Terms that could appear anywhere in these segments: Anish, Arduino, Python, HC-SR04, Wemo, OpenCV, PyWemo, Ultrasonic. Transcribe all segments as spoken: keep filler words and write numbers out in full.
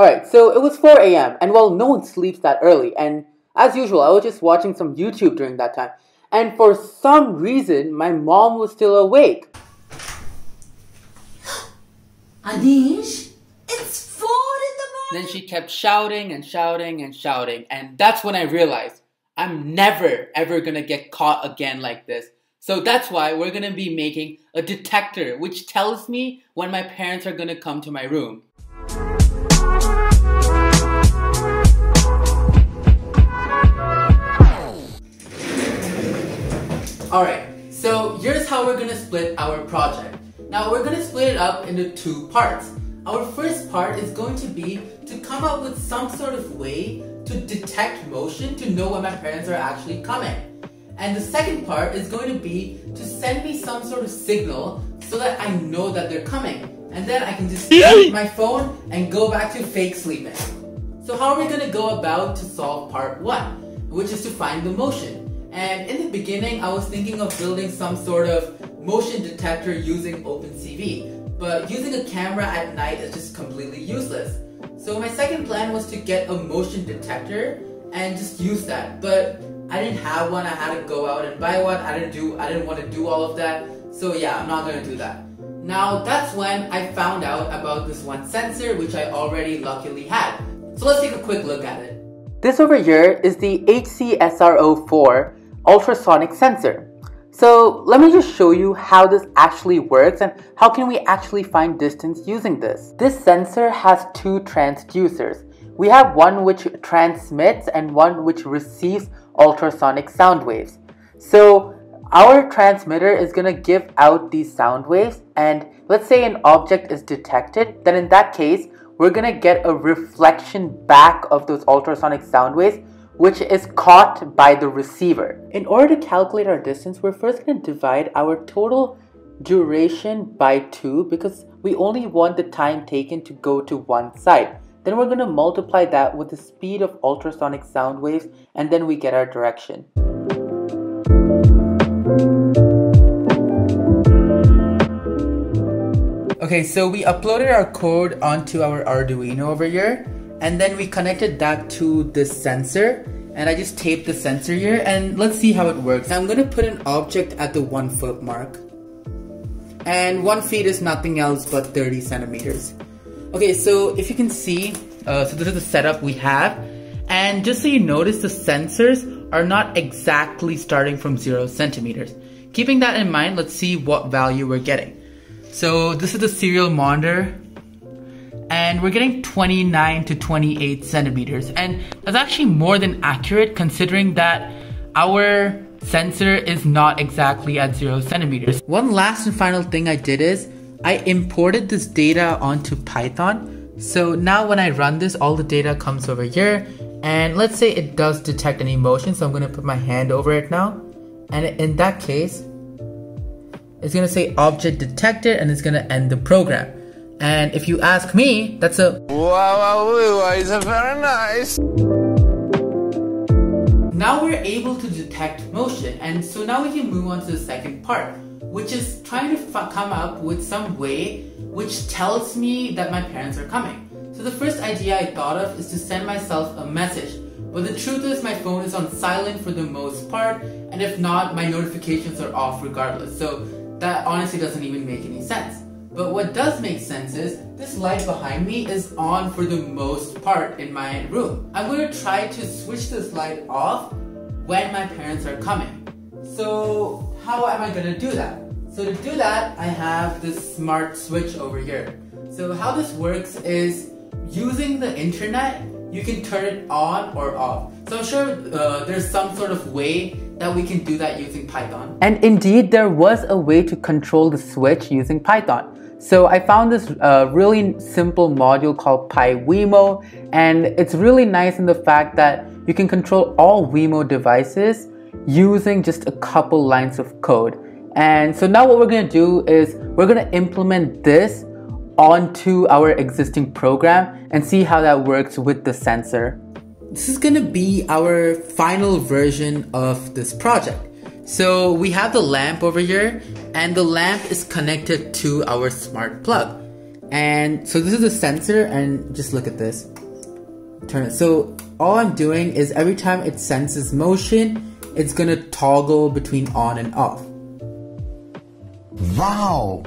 Alright, so it was four A M and well, no one sleeps that early, and as usual I was just watching some YouTube during that time, and for some reason my mom was still awake. Anish, it's four in the morning! Then she kept shouting and shouting and shouting, and that's when I realized I'm never ever gonna get caught again like this. So that's why we're gonna be making a detector which tells me when my parents are gonna come to my room. Alright, so here's how we're gonna split our project. Now we're gonna split it up into two parts. Our first part is going to be to come up with some sort of way to detect motion to know when my parents are actually coming. And the second part is going to be to send me some sort of signal so that I know that they're coming. And then I can just take my phone and go back to fake sleeping. So how are we gonna go about to solve part one, which is to find the motion? And in the beginning, I was thinking of building some sort of motion detector using OpenCV, but using a camera at night is just completely useless. So my second plan was to get a motion detector and just use that, but I didn't have one. I had to go out and buy one. I didn't do. I didn't want to do all of that. So yeah, I'm not gonna do that. Now that's when I found out about this one sensor, which I already luckily had. So let's take a quick look at it. This over here is the H C S R zero four. Ultrasonic sensor. So let me just show you how this actually works and how can we actually find distance using this. This sensor has two transducers. We have one which transmits and one which receives ultrasonic sound waves. So our transmitter is going to give out these sound waves, and let's say an object is detected, then in that case we're going to get a reflection back of those ultrasonic sound waves, which is caught by the receiver. In order to calculate our distance, we're first going to divide our total duration by two because we only want the time taken to go to one side. Then we're going to multiply that with the speed of ultrasonic sound waves, and then we get our direction. Okay, so we uploaded our code onto our Arduino over here, and then we connected that to this sensor, and I just taped the sensor here, and let's see how it works. I'm gonna put an object at the one foot mark, and one feet is nothing else but thirty centimeters. Okay, so if you can see, uh, so this is the setup we have, and just so you notice, the sensors are not exactly starting from zero centimeters. Keeping that in mind, let's see what value we're getting. So this is the serial monitor, and we're getting twenty-nine to twenty-eight centimeters, and that's actually more than accurate considering that our sensor is not exactly at zero centimeters. One last and final thing I did is I imported this data onto Python. So now when I run this, all the data comes over here, and let's say it does detect any motion, so I'm gonna put my hand over it now, and in that case it's gonna say object detected, and it's gonna end the program. And if you ask me, that's a wow, wow, it's a very nice. Now we're able to detect motion, and so now we can move on to the second part, which is trying to come up with some way which tells me that my parents are coming. So the first idea I thought of is to send myself a message, but the truth is my phone is on silent for the most part, and if not, my notifications are off regardless, so that honestly doesn't even make any sense. But what does make sense is this light behind me is on for the most part in my room. I'm going to try to switch this light off when my parents are coming. So how am I going to do that? So to do that, I have this smart switch over here. So how this works is using the internet, you can turn it on or off. So I'm sure uh, there's some sort of way that we can do that using Python. And indeed, there was a way to control the switch using Python. So I found this uh, really simple module called PyWemo, and it's really nice in the fact that you can control all Wemo devices using just a couple lines of code. And so now what we're gonna do is we're gonna implement this onto our existing program and see how that works with the sensor. This is gonna be our final version of this project. So we have the lamp over here, and the lamp is connected to our smart plug. And so this is a sensor, and just look at this. Turn it. So all I'm doing is every time it senses motion, it's gonna toggle between on and off. Wow!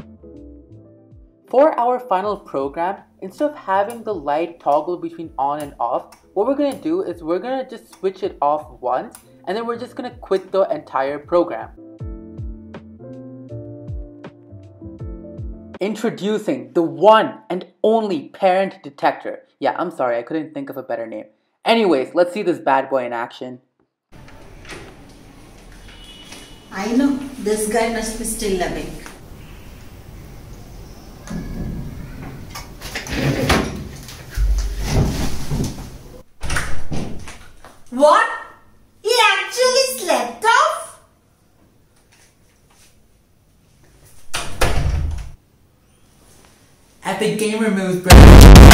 For our final program, instead of having the light toggle between on and off, what we're gonna do is we're gonna just switch it off once, and then we're just gonna quit the entire program. Introducing the one and only parent detector. Yeah, I'm sorry, I couldn't think of a better name. Anyways, let's see this bad boy in action. I know, this guy must be still awake. What? He actually slept off? Epic gamer moves, bro.